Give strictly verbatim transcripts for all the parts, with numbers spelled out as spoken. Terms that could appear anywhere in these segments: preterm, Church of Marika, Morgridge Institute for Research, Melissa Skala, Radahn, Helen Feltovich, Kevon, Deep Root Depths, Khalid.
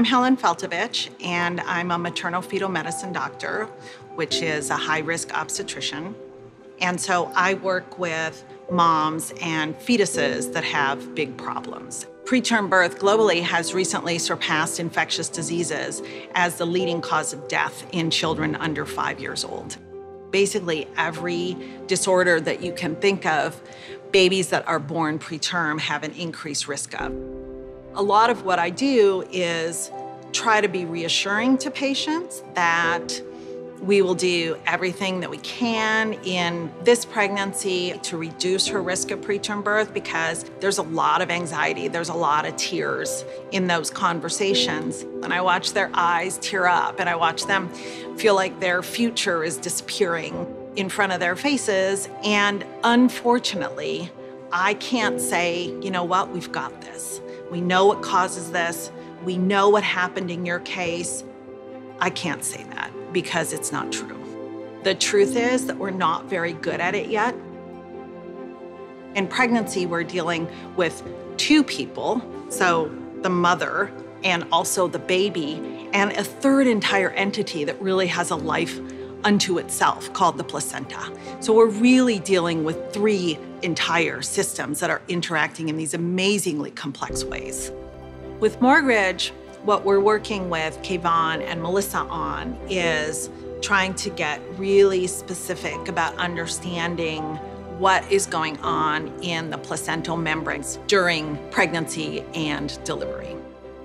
I'm Helen Feltovich, and I'm a maternal-fetal medicine doctor, which is a high-risk obstetrician. And so I work with moms and fetuses that have big problems. Preterm birth globally has recently surpassed infectious diseases as the leading cause of death in children under five years old. Basically, every disorder that you can think of, babies that are born preterm have an increased risk of. A lot of what I do is try to be reassuring to patients that we will do everything that we can in this pregnancy to reduce her risk of preterm birth, because there's a lot of anxiety, there's a lot of tears in those conversations. And I watch their eyes tear up, and I watch them feel like their future is disappearing in front of their faces. And unfortunately, I can't say, you know what, we've got this. We know what causes this. We know what happened in your case. I can't say that, because it's not true. The truth is that we're not very good at it yet. In pregnancy, we're dealing with two people, so the mother and also the baby, and a third entire entity that really has a life unto itself called the placenta. So we're really dealing with three entire systems that are interacting in these amazingly complex ways. With Morgridge, what we're working with Kevon and Melissa on is trying to get really specific about understanding what is going on in the placental membranes during pregnancy and delivery.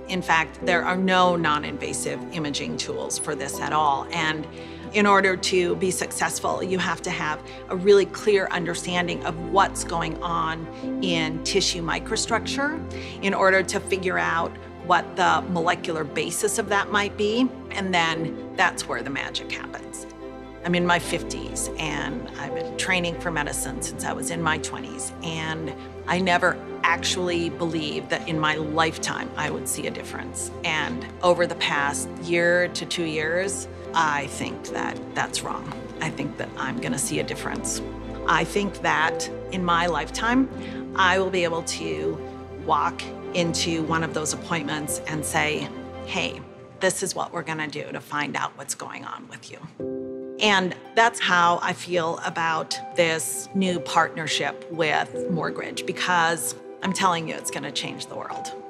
In fact, there are no non-invasive imaging tools for this at all. And in order to be successful, you have to have a really clear understanding of what's going on in tissue microstructure in order to figure out what the molecular basis of that might be, and then that's where the magic happens. I'm in my fifties, and I've been training for medicine since I was in my twenties, and I never actually believed that in my lifetime I would see a difference. And over the past year to two years, I think that that's wrong. I think that I'm gonna see a difference. I think that in my lifetime, I will be able to walk into one of those appointments and say, hey, this is what we're gonna do to find out what's going on with you. And that's how I feel about this new partnership with Morgridge, because I'm telling you, it's gonna change the world.